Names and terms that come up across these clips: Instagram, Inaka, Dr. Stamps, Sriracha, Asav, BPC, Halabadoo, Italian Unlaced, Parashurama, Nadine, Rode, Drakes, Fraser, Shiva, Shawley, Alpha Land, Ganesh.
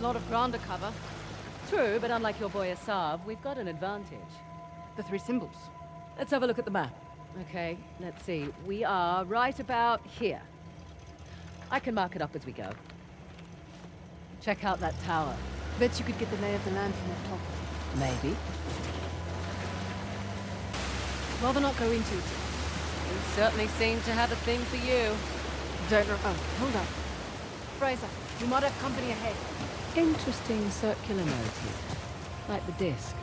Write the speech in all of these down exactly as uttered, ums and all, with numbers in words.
a lot of ground to cover. True, but unlike your boy Asav, we've got an advantage. The three symbols. Let's have a look at the map. Okay, let's see. We are right about here. I can mark it up as we go. Check out that tower. Bet you could get the lay of the land from the top. Maybe. Rather not go into it. You certainly seem to have a thing for you. Don't know. Oh, hold on. Fraser, you might have company ahead. Interesting circular motive. Like the disc.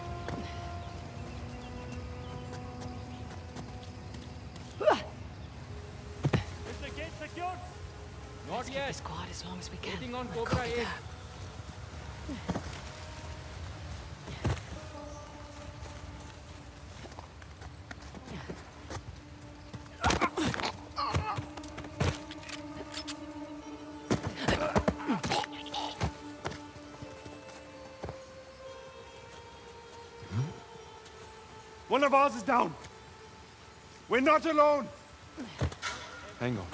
Not yet. It's quiet as long as we can. On Cobra here. One of ours is down. We're not alone. Hang on.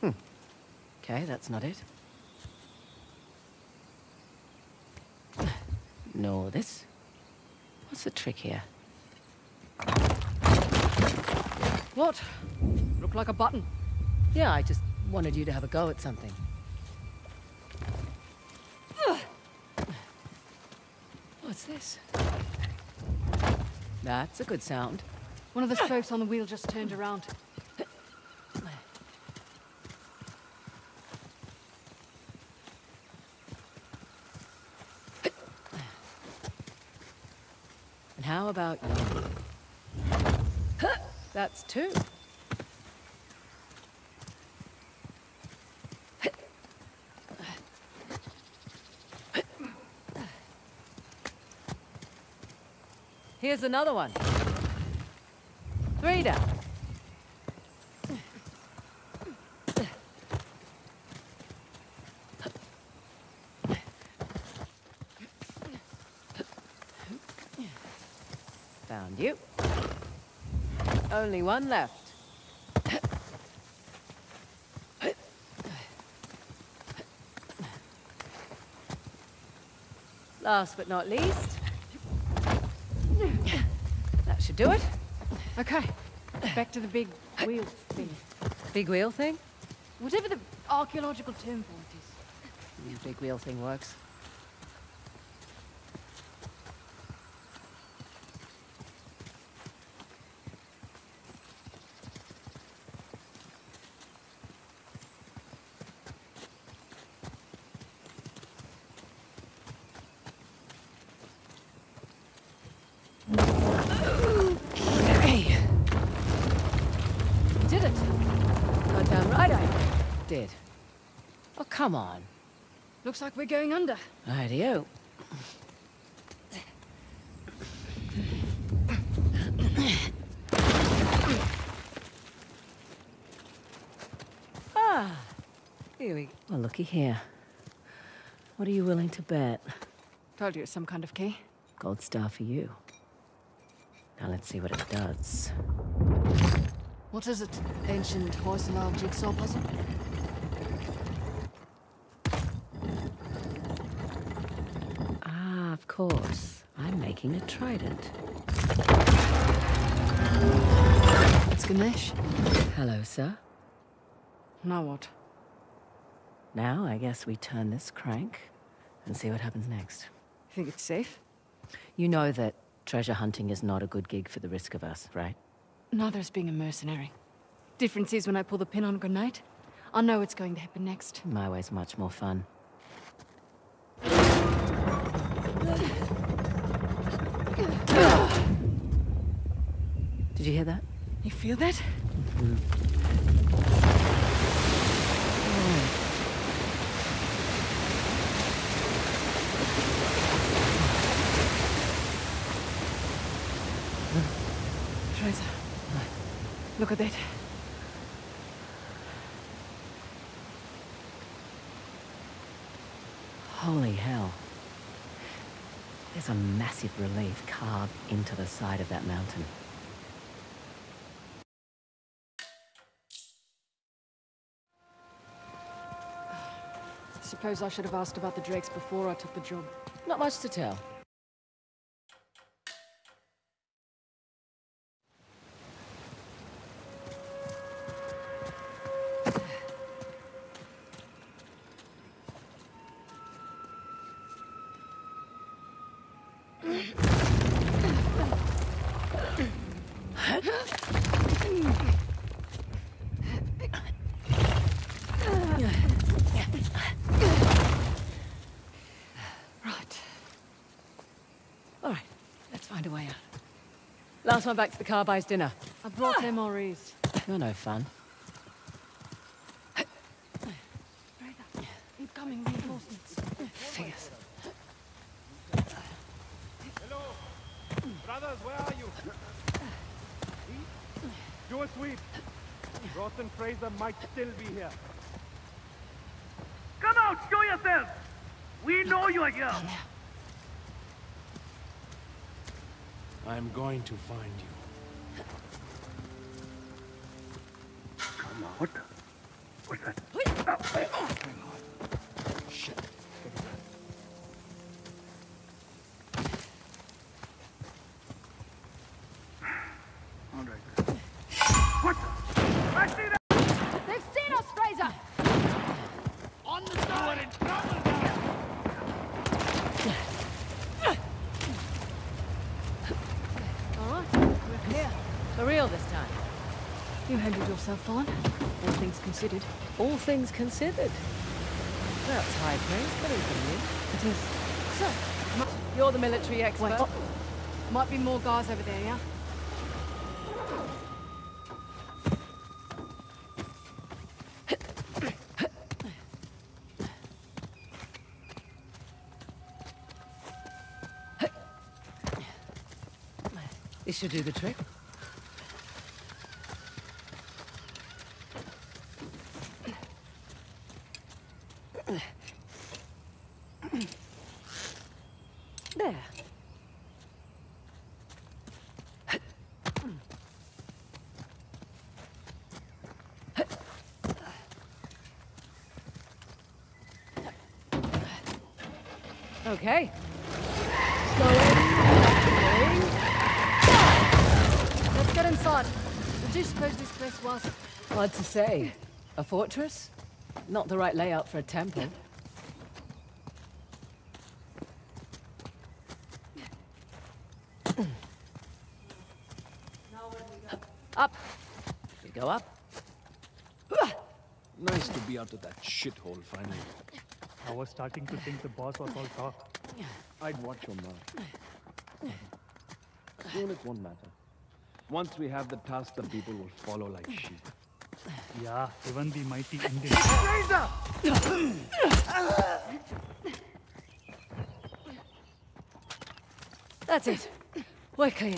Hmm. Okay, that's not it. No, this. What's the trick here? What? Looked like a button. Yeah, I just wanted you to have a go at something. What's this? That's a good sound. One of the spokes on the wheel just turned around. And how about you? That's two. Here's another one. Straight up. Found you. Only one left. Last but not least. That should do it. Okay. Back to the big wheel thing. Big wheel thing? Whatever the archaeological term for it is. The big wheel thing works. Come on. Looks like we're going under. Rightio. Ah, here we go. Well, looky here. What are you willing to bet? Told you it's some kind of key. Gold star for you. Now let's see what it does. What is it? Ancient horsemail jigsaw puzzle? Of course, I'm making a trident. It's Ganesh. Hello, sir. Now what? Now I guess we turn this crank and see what happens next. You think it's safe? You know that treasure hunting is not a good gig for the risk of us, right? Neither is being a mercenary. Difference is when I pull the pin on a grenade, I know what's going to happen next. My way's much more fun. Did you hear that? You feel that? Mm-hmm. Oh. Fraser, look at that. Holy hell. There's a massive relief carved into the side of that mountain. Suppose I should have asked about the Drakes before I took the job. Not much to tell. Last one back to the car buys dinner. I brought ah. M R Es. You're no fun. Incoming reinforcements. Figures. Hello. Brothers, where are you? Do a sweep. Roth and Fraser might still be here. Come out, show yourself. We know you are here. I'm going to find you. Come on, what the? What's that? Oh, oh. Shit. All right. What the? I see that! They've seen us, Fraser! On the side! We're in trouble now! For real this time. You handled yourself fine, all things considered. All things considered? That's high praise, but it is. So, you're the military expert. Wait, oh. Might be more guys over there, yeah? This should do the trick. There. Okay. Slowly. Let's get inside. What do you suppose this place was? Hard to say. A fortress? Not the right layout for a temple. Up. We go up. Nice to be out of that shithole finally. I was starting to think the boss was all talk. I'd watch your mouth. It won't matter. Once we have the task, the people will follow like sheep. Yeah, even the mighty Indians. Fraser! That's it. We're clear.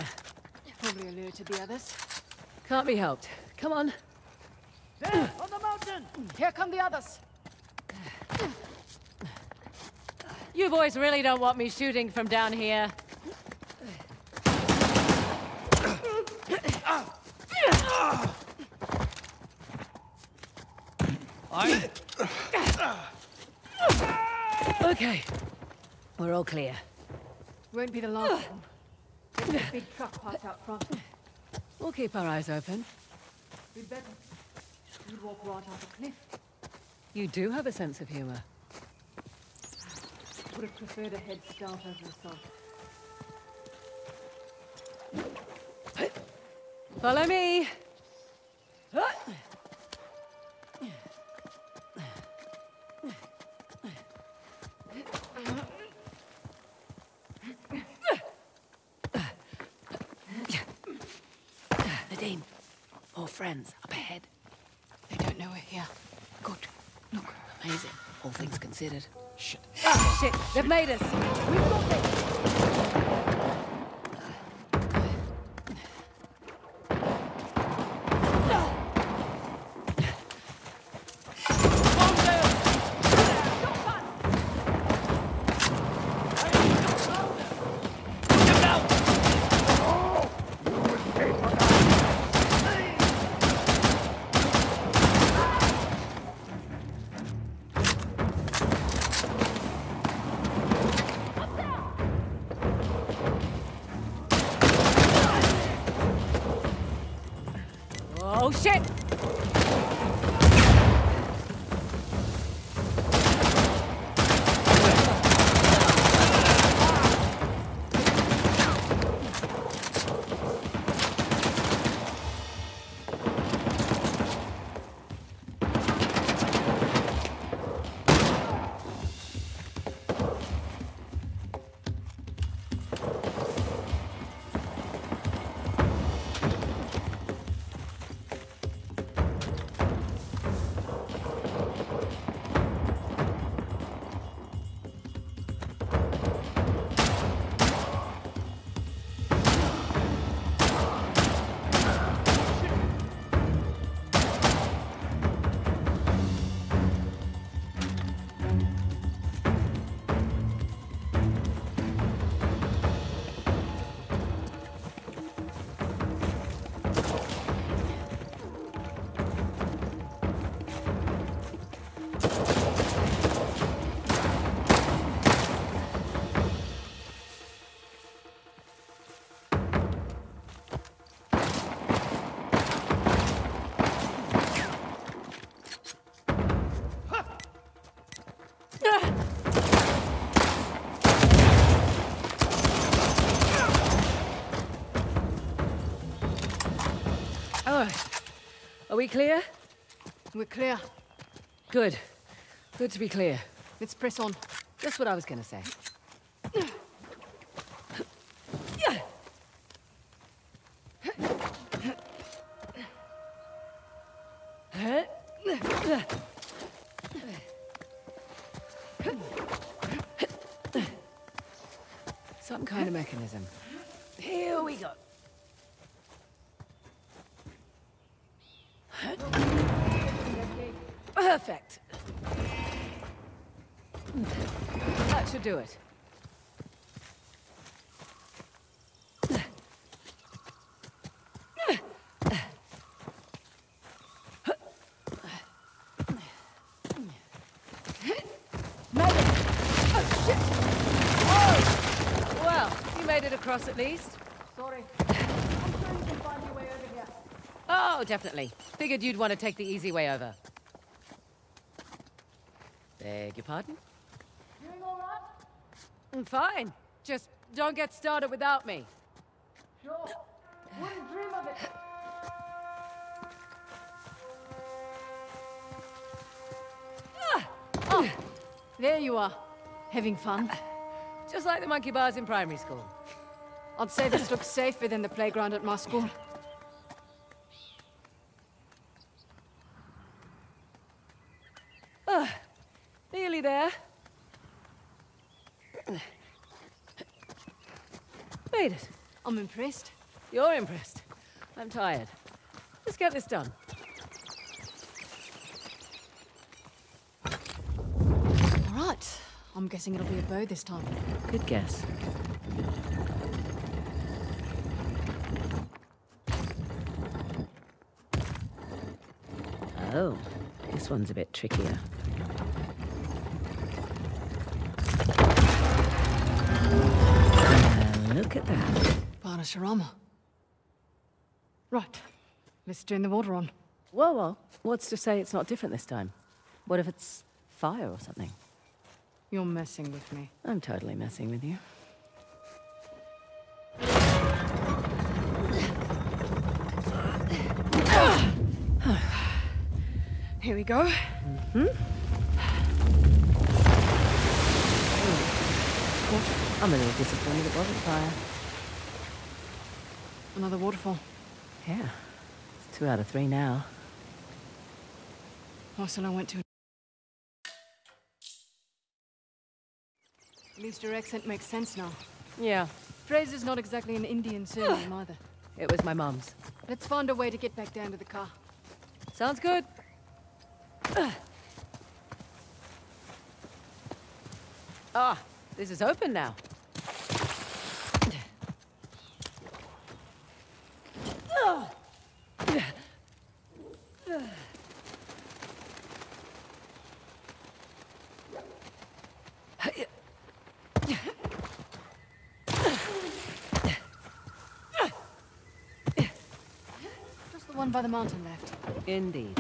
Probably allure to the others. Can't be helped. Come on. There, on the mountain! Here come the others. You boys really don't want me shooting from down here. I... Okay. We're all clear. Won't be the last one. There's a big truck parked out front. We'll keep our eyes open. We'd better. We'd walk right off a cliff. You do have a sense of humor. Would have preferred a head start over assault. Follow me. Nadine, more friends up ahead. They don't know we're here. Good. Look, amazing. All things considered. Shit. Ah, shit. They've made us. We've got Are we clear? We're clear. Good. Good to be clear. Let's press on. That's what I was gonna say. Some kind of mechanism. Here we go. Perfect. should do it. Across at least. Sorry. I'm sure you can find your way over here. Oh, definitely. Figured you'd want to take the easy way over. Beg your pardon? Doing all right? I'm fine. Just don't get started without me. Sure. Wouldn't dream of it. Oh, there you are. Having fun. Just like the monkey bars in primary school. I'd say this looks safer than the playground at my school. Uh, nearly there. Made it. I'm impressed. You're impressed. I'm tired. Let's get this done. All right. I'm guessing it'll be a bow this time. Good guess. Oh, this one's a bit trickier. Uh, look at that. Parashurama. Right. Let's turn the water on. Whoa, whoa. What's to say it's not different this time? What if it's fire or something? You're messing with me. I'm totally messing with you. Here we go. Mm-hmm. Oh, I'm a little disappointed it wasn't fire. Another waterfall. Yeah. It's two out of three now. Also, I went to... At least your accent makes sense now. Yeah. Fraser's not exactly an Indian surname either. It was my mum's. Let's find a way to get back down to the car. Sounds good. Ah, oh, this is open now. By the mountain left. Indeed.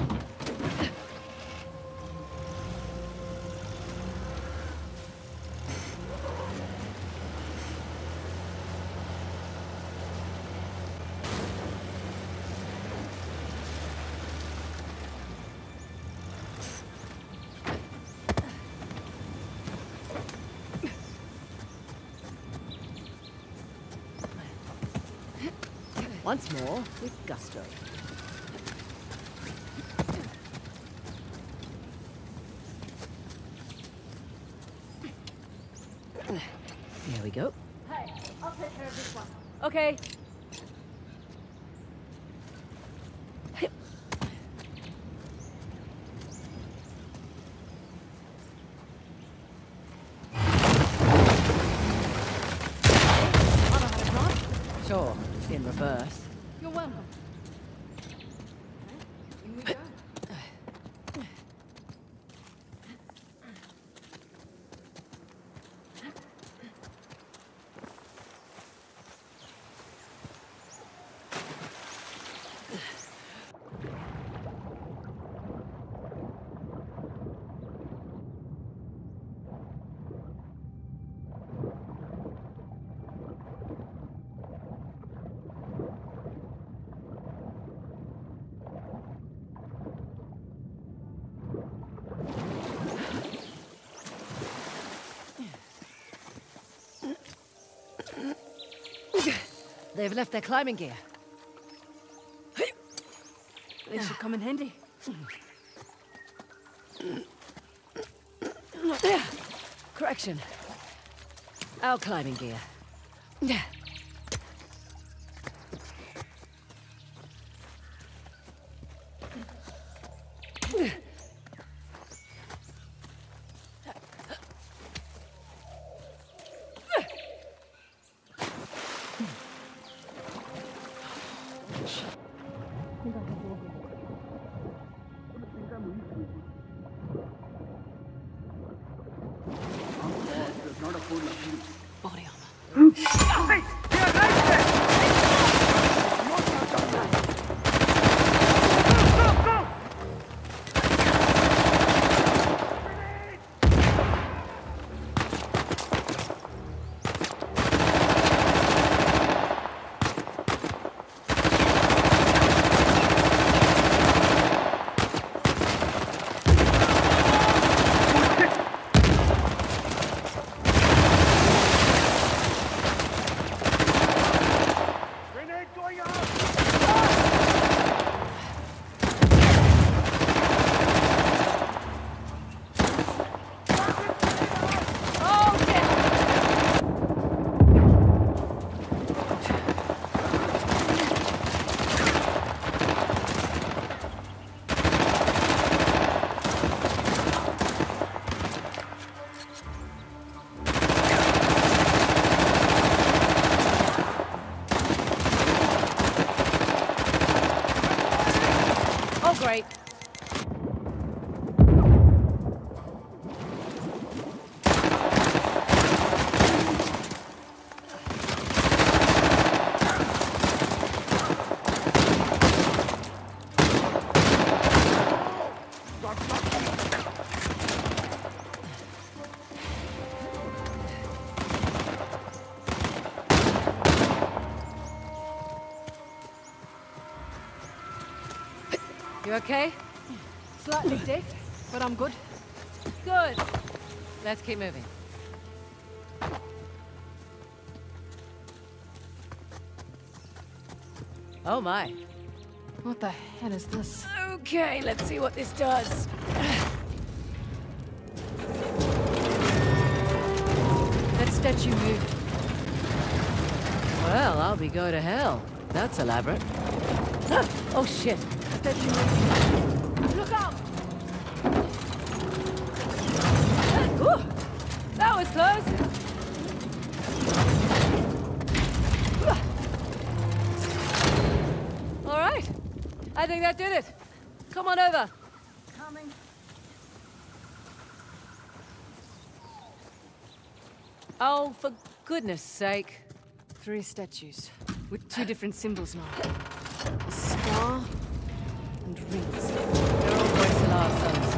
Once more with gusto. There we go. Hey, I'll take care of this one. Okay. Sure, it's in reverse. You're welcome. They've left their climbing gear. They should come in handy. Correction. Our climbing gear. Yeah. Pobre alma. You okay? Slightly dipped, but I'm good. Good. Let's keep moving. Oh my. What the hell is this? Okay, let's see what this does. That statue moved. Well, I'll be going to hell. That's elaborate. Oh shit. Look out! Ooh, that was close! All right, I think that did it. Come on over. Coming. Oh, for goodness sake. Three statues with two different symbols now. A star. And rings. They're all very similar sons,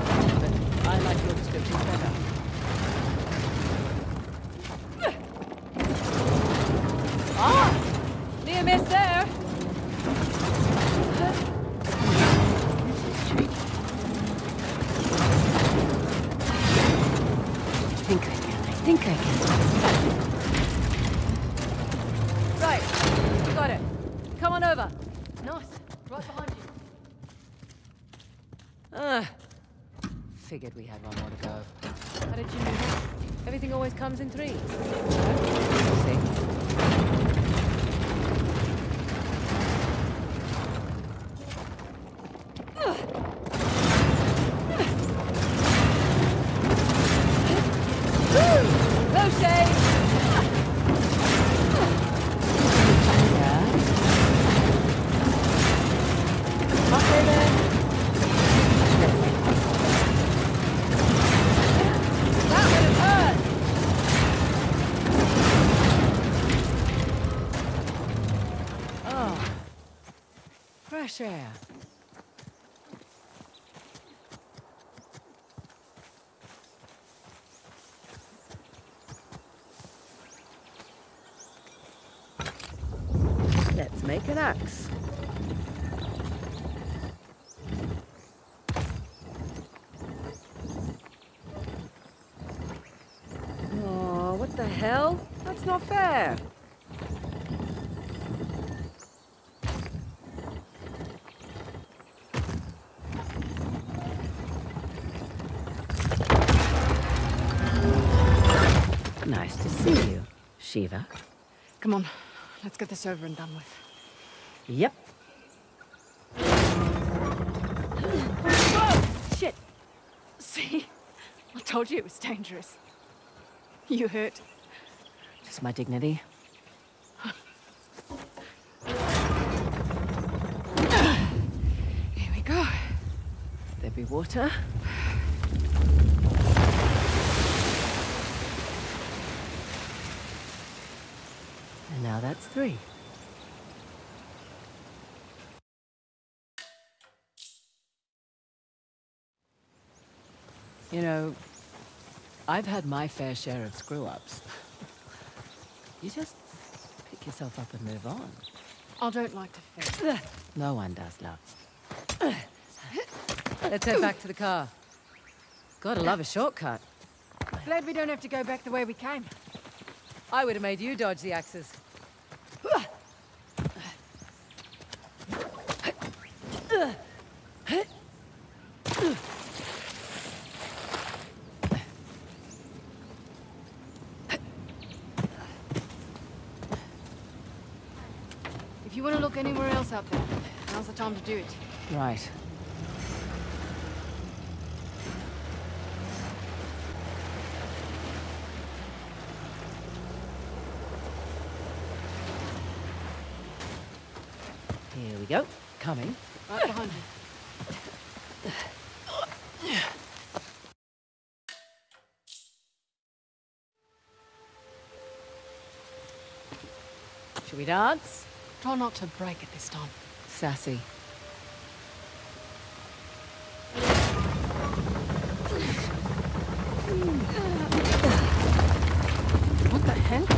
but I like your description better. Ah! Near miss there! I think I can, I think I can. Right, we got it. Come on over. Nice, right behind you. Ah, figured we had one more to go. How did you know that? Everything always comes in threes. No shade! Yeah. Okay then. Fresh air. Let's make an axe. Oh, what the hell? That's not fair. Nice to see you, Shiva. Come on, let's get this over and done with. Yep. Oh, shit! See? I told you it was dangerous. You hurt. Just my dignity. Here we go. There be water. that's three. You know, I've had my fair share of screw-ups. You just pick yourself up and move on. I don't like to fail. No one does, love. Let's head back to the car. Gotta love a shortcut. Glad we don't have to go back the way we came. I would have made you dodge the axes. If you want to look anywhere else up there, now's the time to do it. Right. Here we go. Coming. Right behind you. Should we dance? Try not to break it this time. Sassy. What the heck?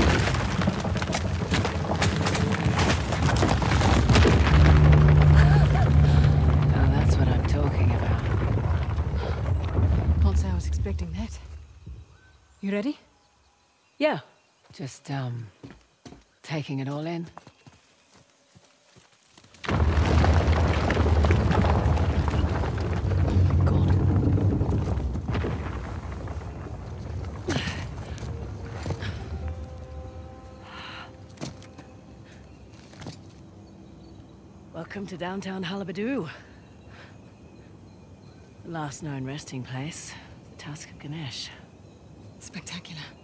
Expecting that. You ready? Yeah. Just, um, taking it all in. Oh my God. Welcome to downtown Halabadoo. The last known resting place. Task of Ganesh. Spectacular.